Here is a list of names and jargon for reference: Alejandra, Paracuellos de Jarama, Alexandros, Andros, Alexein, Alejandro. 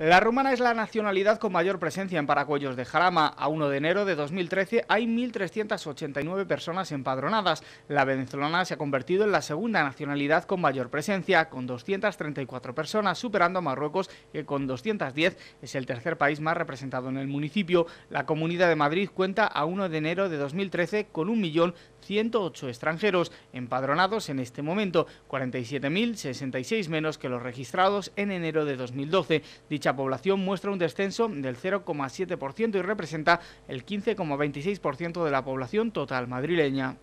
La rumana es la nacionalidad con mayor presencia en Paracuellos de Jarama. A 1 de enero de 2013 hay 1.389 personas empadronadas. La venezolana se ha convertido en la segunda nacionalidad con mayor presencia, con 234 personas, superando a Marruecos, que con 210 es el tercer país más representado en el municipio. La Comunidad de Madrid cuenta a 1 de enero de 2013 con 1.108 extranjeros empadronados en este momento, 47.066 menos que los registrados en enero de 2012. Dicha población muestra un descenso del 0,7% y representa el 15,26% de la población total madrileña.